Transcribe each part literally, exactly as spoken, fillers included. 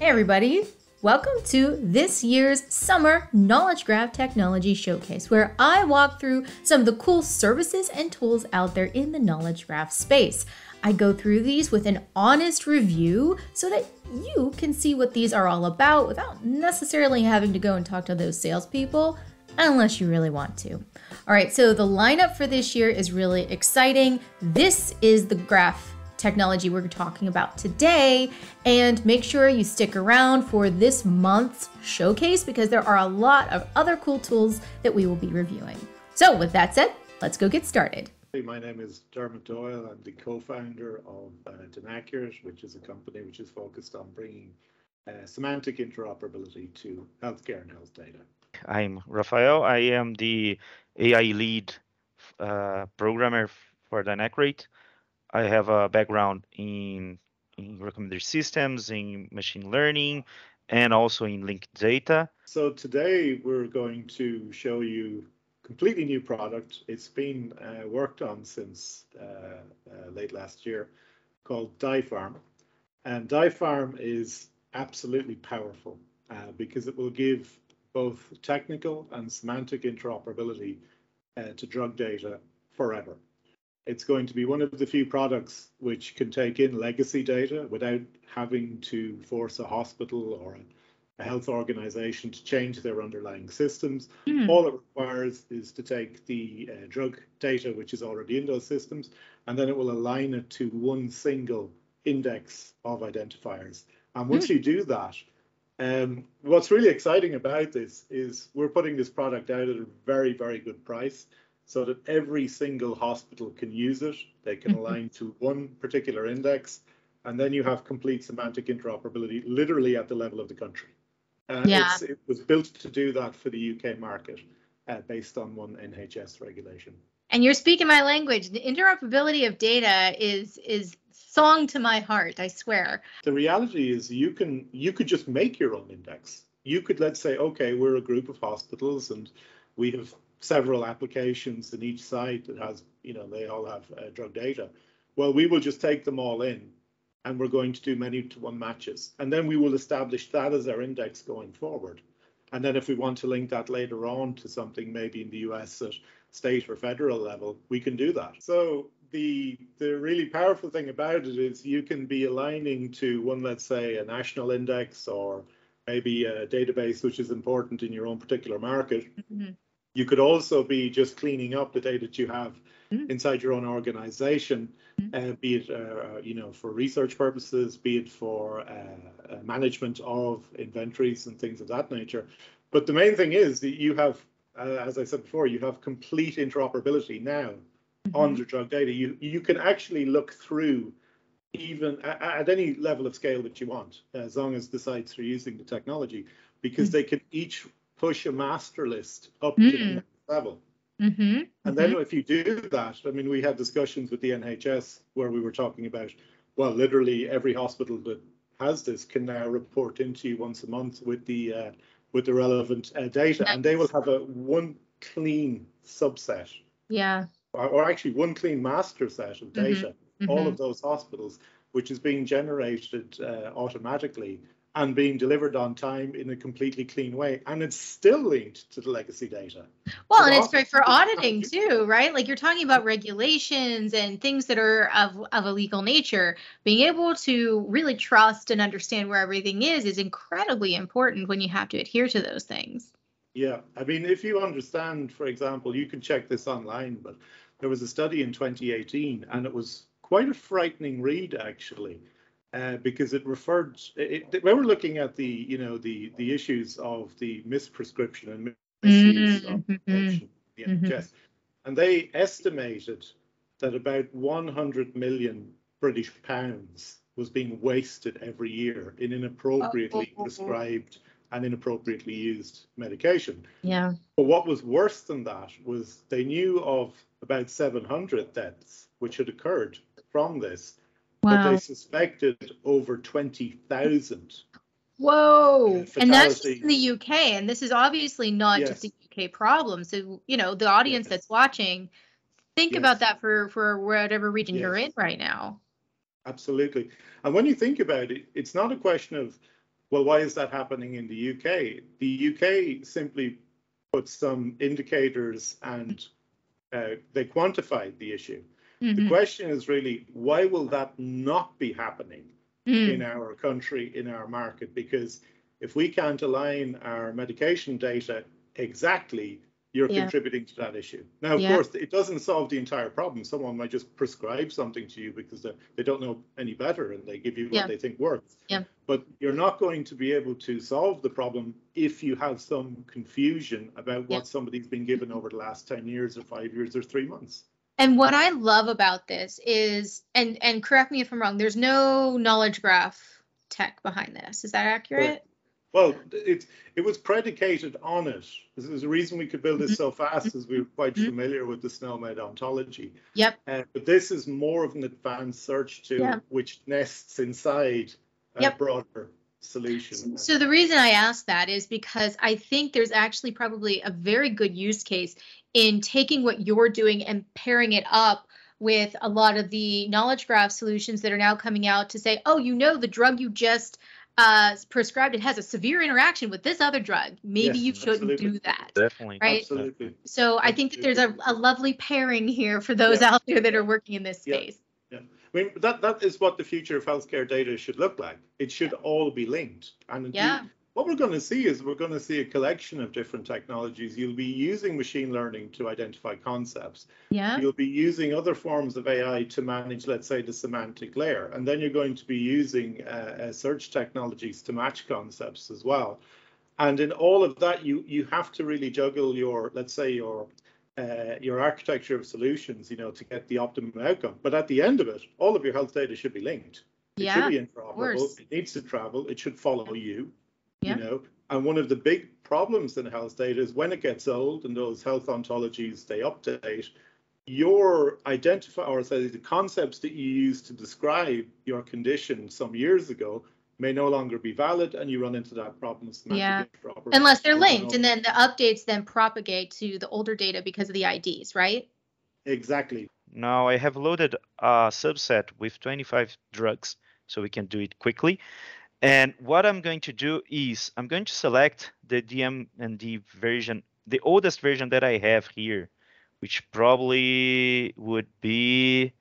Hey everybody, welcome to this year's Summer Knowledge Graph Technology Showcase, where I walk through some of the cool services and tools out there in the knowledge graph space. I go through these with an honest review so that you can see what these are all about without necessarily having to go and talk to those salespeople, unless you really want to. All right, so the lineup for this year is really exciting. This is the graph technology we're talking about today, and make sure you stick around for this month's showcase because there are a lot of other cool tools that we will be reviewing. So with that said, let's go get started. Hey, my name is Dermot Doyle. I'm the co-founder of uh, Dynaccurate, which is a company which is focused on bringing uh, semantic interoperability to healthcare and health data. I'm Rafael. I am the A I lead uh, programmer for Dynaccurate. I have a background in, in recommender systems, in machine learning, and also in linked data. So today we're going to show you a completely new product. It's been uh, worked on since uh, uh, late last year, called DyPharm. And DyPharm is absolutely powerful uh, because it will give both technical and semantic interoperability uh, to drug data forever. It's going to be one of the few products which can take in legacy data without having to force a hospital or a health organization to change their underlying systems. Mm. All it requires is to take the uh, drug data, which is already in those systems, and then it will align it to one single index of identifiers. And once mm. you do that, um, what's really exciting about this is we're putting this product out at a very, very good price, so that every single hospital can use it. They can align to one particular index, and then you have complete semantic interoperability literally at the level of the country. Uh, yeah. it's, it was built to do that for the U K market uh, based on one N H S regulation. And you're speaking my language. The interoperability of data is is song to my heart, I swear. The reality is you can you could just make your own index. You could, let's say, okay, we're a group of hospitals and we have several applications in each site that has, you know, they all have uh, drug data. Well, we will just take them all in and we're going to do many to one matches. And then we will establish that as our index going forward. And then if we want to link that later on to something maybe in the U S at state or federal level, we can do that. So the the really powerful thing about it is you can be aligning to one, let's say, a national index or maybe a database which is important in your own particular market. Mm-hmm. You could also be just cleaning up the data that you have mm. inside your own organization, mm. uh, be it, uh, you know, for research purposes, be it for uh, management of inventories and things of that nature. But the main thing is that you have, uh, as I said before, you have complete interoperability now mm-hmm. on the drug data. You, you can actually look through even at, at any level of scale that you want, as long as the sites are using the technology, because mm. they can each push a master list up mm. to the next level. Mm-hmm. And then mm-hmm. if you do that, I mean, we had discussions with the N H S where we were talking about, well, literally every hospital that has this can now report into you once a month with the uh, with the relevant uh, data, nice. And they will have a one clean subset. Yeah. Or, or actually one clean master set of data, mm-hmm. all mm-hmm. of those hospitals, which is being generated uh, automatically and being delivered on time in a completely clean way. And it's still linked to the legacy data. Well, so and it's great for auditing too, right? Like you're talking about regulations and things that are of, of a legal nature. Being able to really trust and understand where everything is is incredibly important when you have to adhere to those things. Yeah, I mean, if you understand, for example, you can check this online, but there was a study in twenty eighteen and it was quite a frightening read actually. Uh, because it referred, it, it, we were looking at the, you know, the the issues of the misprescription and misuse mm-hmm. of prescription in the mm-hmm. N H S, and they estimated that about one hundred million British pounds was being wasted every year in inappropriately oh. prescribed and inappropriately used medication. Yeah. But what was worse than that was they knew of about seven hundred deaths which had occurred from this. Wow. But they suspected over twenty thousand. Whoa. Uh, and that's just in the U K. And this is obviously not yes. just a U K problem. So, you know, the audience yes. that's watching, think yes. about that for, for whatever region yes. you're in right now. Absolutely. And when you think about it, it's not a question of Well, why is that happening in the U K? The U K simply put some indicators and uh, they quantified the issue. Mm-hmm. The question is really, why will that not be happening mm. in our country, in our market? Because if we can't align our medication data exactly, you're yeah. contributing to that issue. Now, of yeah. course, it doesn't solve the entire problem. Someone might just prescribe something to you because they, they don't know any better and they give you yeah. what they think works. Yeah. But you're not going to be able to solve the problem if you have some confusion about what yeah. somebody's been given over the last ten years or five years or three months. And what I love about this is, and, and correct me if I'm wrong, there's no knowledge graph tech behind this. Is that accurate? Well, well it, it was predicated on it. There's a reason we could build this so fast is we were quite mm-hmm. familiar with the SNOMED ontology. Yep. Uh, but this is more of an advanced search tool yeah. which nests inside a yep. broader solution. So the reason I asked that is because I think there's actually probably a very good use case in taking what you're doing and pairing it up with a lot of the knowledge graph solutions that are now coming out to say, oh, you know, the drug you just uh, prescribed, it has a severe interaction with this other drug. Maybe yes, you shouldn't absolutely. do that. Definitely. Right? Absolutely. So I think that there's a, a lovely pairing here for those yeah. out there that are working in this space. Yeah. yeah. I mean, that, that is what the future of healthcare data should look like. It should yeah. all be linked. And yeah. indeed, what we're going to see is we're going to see a collection of different technologies. You'll be using machine learning to identify concepts. Yeah. You'll be using other forms of A I to manage, let's say, the semantic layer. And then you're going to be using uh, search technologies to match concepts as well. And in all of that, you, you have to really juggle your, let's say, your uh, your architecture of solutions, you know, to get the optimum outcome. But at the end of it, all of your health data should be linked. It yeah, should be interoperable. It needs to travel. It should follow yeah. you. Yeah. You know, and one of the big problems in health data is when it gets old and those health ontologies, they update, your identify or say the concepts that you used to describe your condition some years ago may no longer be valid, and you run into that problem. Yeah, unless they're linked, and then the updates then propagate to the older data because of the I Ds, right? Exactly. Now I have loaded a subset with twenty-five drugs, so we can do it quickly. And what I'm going to do is I'm going to select the D M and D version, the oldest version that I have here, which probably would be,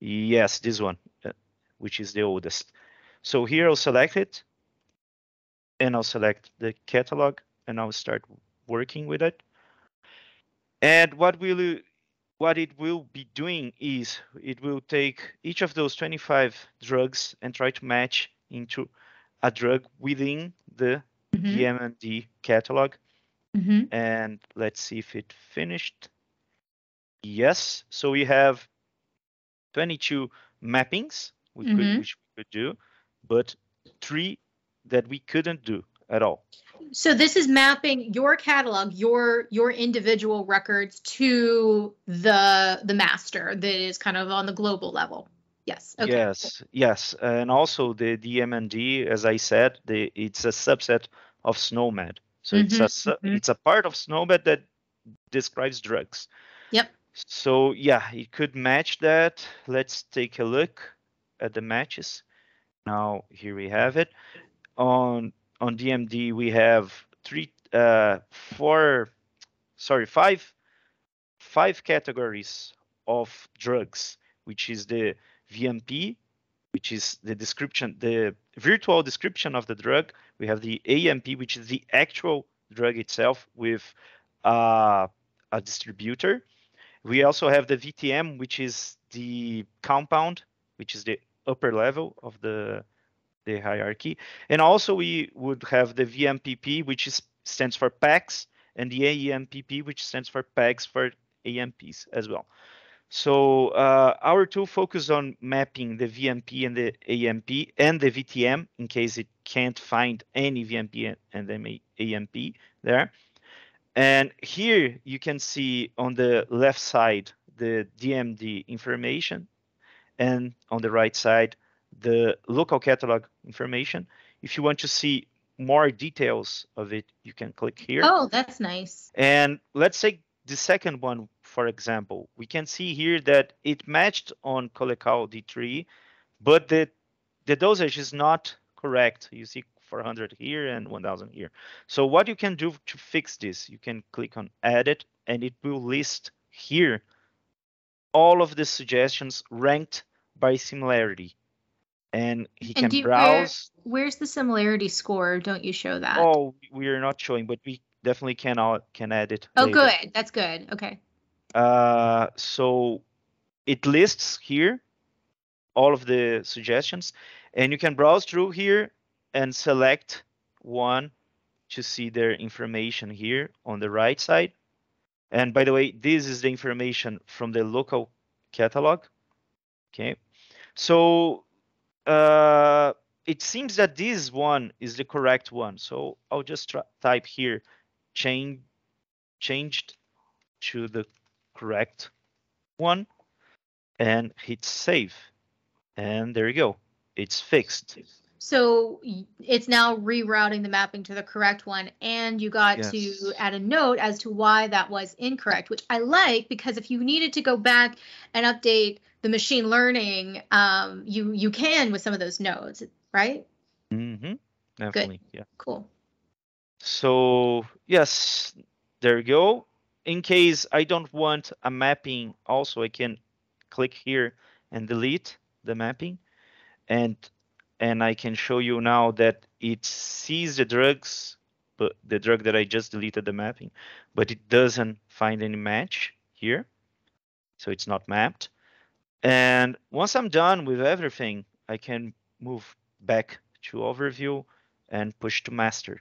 yes, this one, which is the oldest. So here I'll select it, and I'll select the catalog, and I'll start working with it. And what will you, what it will be doing is it will take each of those twenty-five drugs and try to match into a drug within the mm-hmm. D M and D catalog. Mm-hmm. And let's see if it finished. Yes, so we have twenty-two mappings we mm-hmm. could, which we could do, but three that we couldn't do at all. So this is mapping your catalog, your your individual records to the the master that is kind of on the global level. Yes. Okay. Yes. Yes. And also the D M and D, as I said, the, it's a subset of SNOMED. So mm-hmm, it's a mm-hmm. it's a part of SNOMED that describes drugs. Yep. So yeah, it could match that. Let's take a look at the matches. Now here we have it. On on D M D we have three, uh, four, sorry, five, five categories of drugs, which is the V M P, which is the description, the virtual description of the drug. We have the A M P, which is the actual drug itself with uh, a distributor. We also have the V T M, which is the compound, which is the upper level of the, the hierarchy. And also we would have the V M P P, which is, stands for packs, and the A E M P P, which stands for packs for A M Ps as well. So uh, our tool focuses on mapping the V M P and the A M P and the V T M in case it can't find any V M P and A M P there. And here you can see on the left side, the D M D information, and on the right side, the local catalog information. If you want to see more details of it, you can click here. Oh, that's nice. And let's take the second one. For example, we can see here that it matched on Colecal D three, but the, the dosage is not correct. You see four hundred here and one thousand here. So what you can do to fix this, you can click on edit and it will list here all of the suggestions ranked by similarity. And he and can you, browse. Where, where's the similarity score? Don't you show that? Oh, we are not showing, but we definitely can can add it. Oh, later. Good. That's good. Okay. Uh, so it lists here all of the suggestions, and you can browse through here and select one to see their information here on the right side. And by the way, this is the information from the local catalog. Okay. So uh, it seems that this one is the correct one. So I'll just type here, change, changed to the correct one and hit save. And there you go. It's fixed. So it's now rerouting the mapping to the correct one. And you got yes. to add a note as to why that was incorrect, which I like, because if you needed to go back and update the machine learning, um, you, you can with some of those nodes, right? Mm-hmm. Definitely. Good. Yeah. Cool. So yes, there you go. In case I don't want a mapping, also I can click here and delete the mapping, and and I can show you now that it sees the drugs, but the drug that I just deleted the mapping, but it doesn't find any match here, so it's not mapped. And once I'm done with everything, I can move back to overview and push to master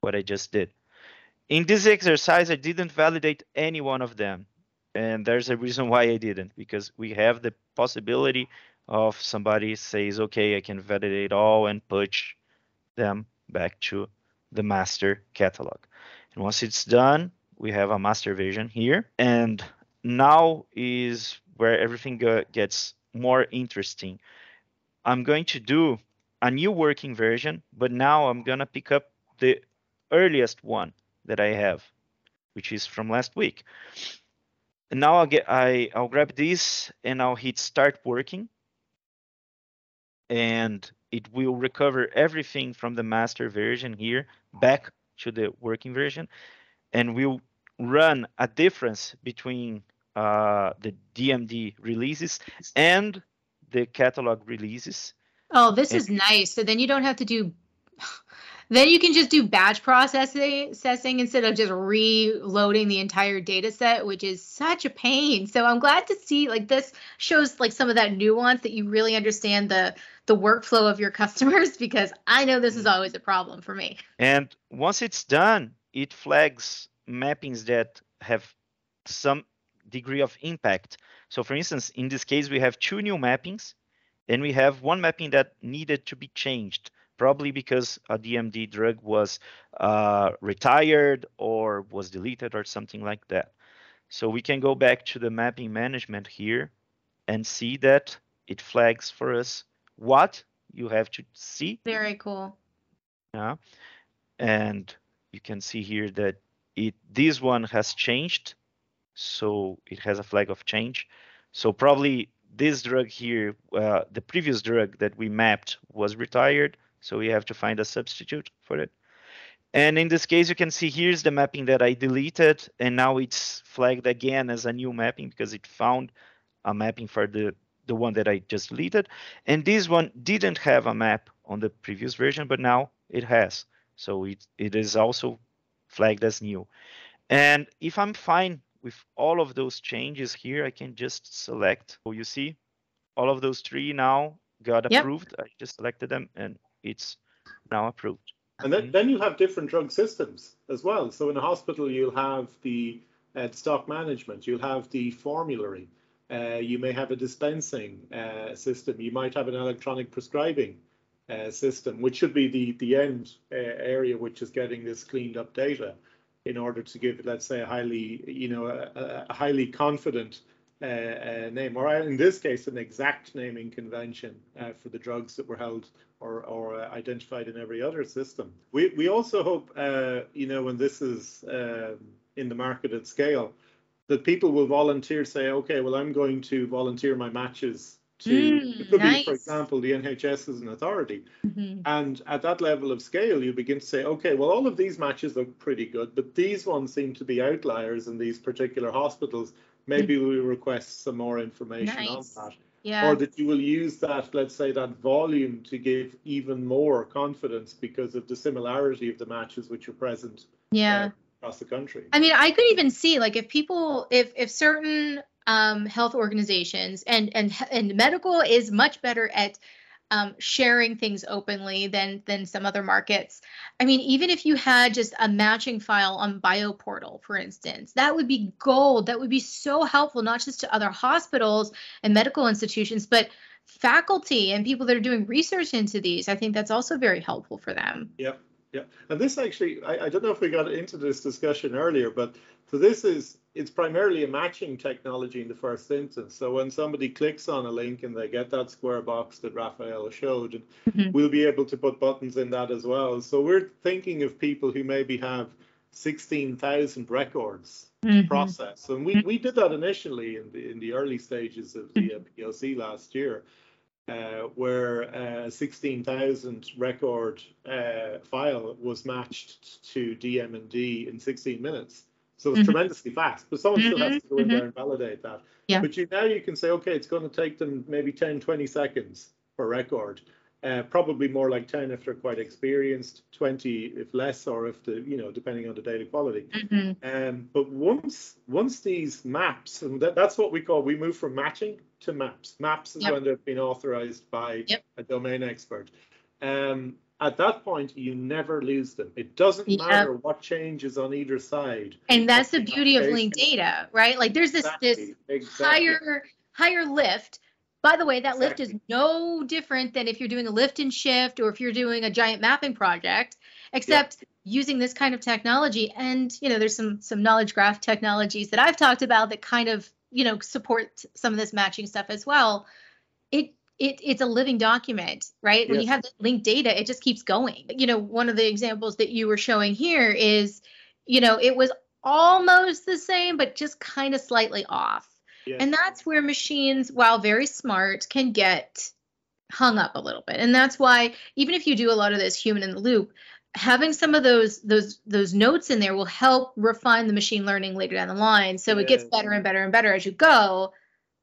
what I just did. In this exercise, I didn't validate any one of them. And there's a reason why I didn't, because we have the possibility of somebody says, okay, I can validate all and push them back to the master catalog. And once it's done, we have a master version here. And now is where everything gets more interesting. I'm going to do a new working version, but now I'm gonna pick up the earliest one that I have, which is from last week. And now I'll get I I'll grab this and I'll hit start working, and it will recover everything from the master version here back to the working version, and we'll run a difference between uh, the D M D releases and the catalog releases. Oh, this and is nice. So then you don't have to do. Then you can just do batch processing instead of just reloading the entire data set, which is such a pain. So I'm glad to see like this shows like some of that nuance that you really understand the, the workflow of your customers, because I know this is always a problem for me. And once it's done, it flags mappings that have some degree of impact. So for instance, in this case, we have two new mappings and we have one mapping that needed to be changed, probably because a D M D drug was uh, retired or was deleted or something like that. So we can go back to the mapping management here and see that it flags for us what you have to see. Very cool. Yeah. And you can see here that it this one has changed. So it has a flag of change. So probably this drug here, uh, the previous drug that we mapped was retired. So we have to find a substitute for it. And in this case, you can see here's the mapping that I deleted. And now it's flagged again as a new mapping because it found a mapping for the, the one that I just deleted. And this one didn't have a map on the previous version, but now it has. So it, it is also flagged as new. And if I'm fine with all of those changes here, I can just select. So you see all of those three now got yep. approved. I just selected them and it's now approved. And then, then you have different drug systems as well. So in a hospital, you'll have the uh, stock management, you'll have the formulary, uh, you may have a dispensing uh, system, you might have an electronic prescribing uh, system, which should be the, the end uh, area, which is getting this cleaned up data in order to give, let's say, a highly, you know, a, a highly confident uh, uh, name, or in this case, an exact naming convention uh, for the drugs that were held or, or uh, identified in every other system. We, we also hope, uh, you know, when this is uh, in the market at scale, that people will volunteer, say, okay, well, I'm going to volunteer my matches to, mm, it could nice. be, for example, the N H S is an authority. Mm-hmm. And at that level of scale, you begin to say, okay, well, all of these matches look pretty good, but these ones seem to be outliers in these particular hospitals. Maybe mm-hmm. we request some more information nice. on that. Yeah. Or that you will use that, let's say, that volume to give even more confidence because of the similarity of the matches which are present yeah. uh, across the country. I mean, I could even see, like, if people, if if certain um, health organizations and and and medical is much better at um, sharing things openly than than some other markets. I mean, even if you had just a matching file on BioPortal, for instance, that would be gold. That would be so helpful, not just to other hospitals and medical institutions, but faculty and people that are doing research into these. I think that's also very helpful for them. Yep. Yeah, and this actually, I, I don't know if we got into this discussion earlier, but so this is, it's primarily a matching technology in the first instance. So when somebody clicks on a link and they get that square box that Rafael showed, and mm-hmm. we'll be able to put buttons in that as well. So we're thinking of people who maybe have sixteen thousand records mm-hmm. to process. And we, we did that initially in the, in the early stages of the uh, P O C last year. Uh, where uh, sixteen thousand record uh, file was matched to D M and D in sixteen minutes. So it's mm-hmm. tremendously fast, but someone mm-hmm. still has to go in mm-hmm. there and validate that. Yeah. But you, now you can say, okay, it's going to take them maybe ten, twenty seconds per record, uh, probably more like ten if they're quite experienced, twenty if less, or if the, you know, depending on the data quality. Mm-hmm. Um, but once once these maps, and that, that's what we call, we move from matching to maps. Maps is yep. when they've been authorized by yep. a domain expert. Um, at that point, you never lose them. It doesn't yep. matter what changes on either side. And that's the beauty of linked data, right? Like there's this, exactly. this exactly. higher higher lift. By the way, that exactly. lift is no different than if you're doing a lift and shift or if you're doing a giant mapping project, except yep. using this kind of technology. And, you know, there's some some knowledge graph technologies that I've talked about that kind of, you know, support some of this matching stuff as well. It it it's a living document, right? Yes. When you have the linked data, it just keeps going. You know, one of the examples that you were showing here is, you know, it was almost the same, but just kind of slightly off. Yes. And that's where machines, while very smart, can get hung up a little bit. And that's why even if you do a lot of this human in the loop, having some of those those those notes in there will help refine the machine learning later down the line. So yeah. it gets better and better and better as you go.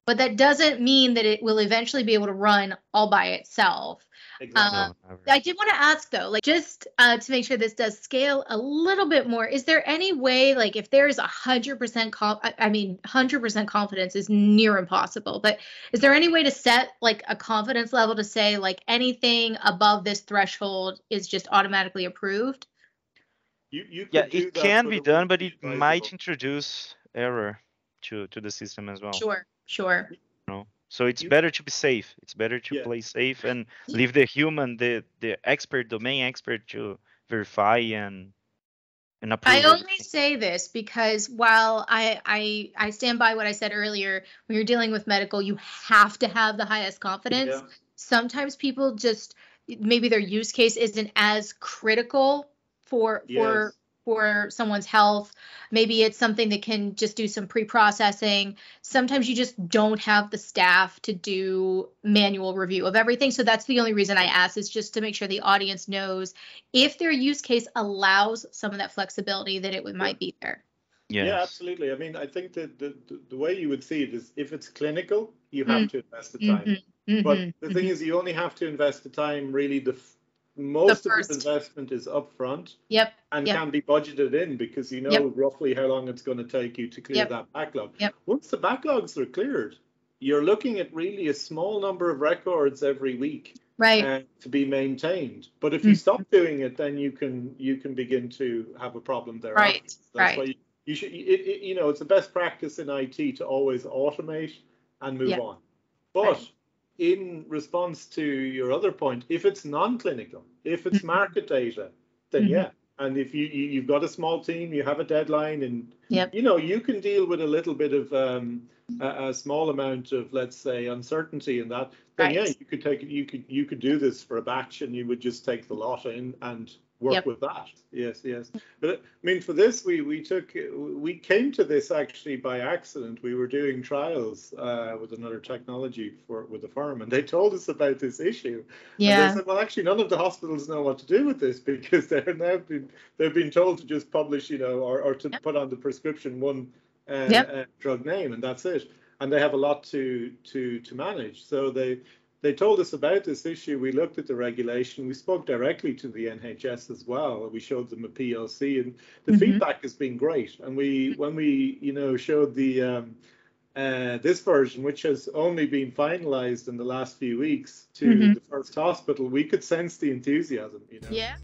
But that doesn't mean that it will eventually be able to run all by itself. Exactly. Um, I did want to ask, though, like just uh, to make sure this does scale a little bit more. Is there any way, like if there is one hundred percent, I mean, one hundred percent confidence is near impossible. But is there any way to set like a confidence level to say like anything above this threshold is just automatically approved? You, you yeah, it can be done, but it might introduce error to, to the system as well. Sure, sure. No. So it's better to be safe. It's better to yeah. play safe and leave the human, the the expert, domain expert to verify and and approve. I only say this because while I, I I stand by what I said earlier, when you're dealing with medical, you have to have the highest confidence. Yeah. Sometimes people just maybe their use case isn't as critical for yes. for. for someone's health. Maybe it's something that can just do some pre-processing. Sometimes you just don't have the staff to do manual review of everything. So that's the only reason I ask is just to make sure the audience knows if their use case allows some of that flexibility that it would, might be there. Yes. Yeah, absolutely. I mean, I think that the, the way you would see it is if it's clinical, you have mm-hmm. to invest the time. Mm-hmm. But mm-hmm. the thing is, you only have to invest the time really the most the of the investment is upfront yep. and yep. can be budgeted in because you know yep. roughly how long it's going to take you to clear yep. that backlog. Yep. Once the backlogs are cleared, you're looking at really a small number of records every week right. uh, to be maintained. But if you mm-hmm. stop doing it, then you can you can begin to have a problem there. Right, that's right. Why you, you should, it, it, you know, it's the best practice in I T to always automate and move yep. on. But right. in response to your other point, if it's non-clinical, if it's market data, then mm-hmm. yeah. And if you, you, you've got a small team, you have a deadline in Yep. You know, you can deal with a little bit of um, a, a small amount of, let's say, uncertainty in that. Then right. yeah, you could take you could you could do this for a batch, and you would just take the lot in and work yep. with that. Yes, yes. But I mean, for this, we we took we came to this actually by accident. We were doing trials uh, with another technology for with a firm, and they told us about this issue. Yeah. And they said, well, actually, none of the hospitals know what to do with this because they're now been they've been told to just publish, you know, or or to yep. put on the prescription one uh, yep. uh, drug name, and that's it. And they have a lot to to to manage. So they. They told us about this issue. We looked at the regulation. We spoke directly to the N H S as well. We showed them a P L C, and the mm-hmm. feedback has been great. And we, when we, you know, showed the um, uh, this version, which has only been finalized in the last few weeks, to mm-hmm. the first hospital, we could sense the enthusiasm. You know. Yeah.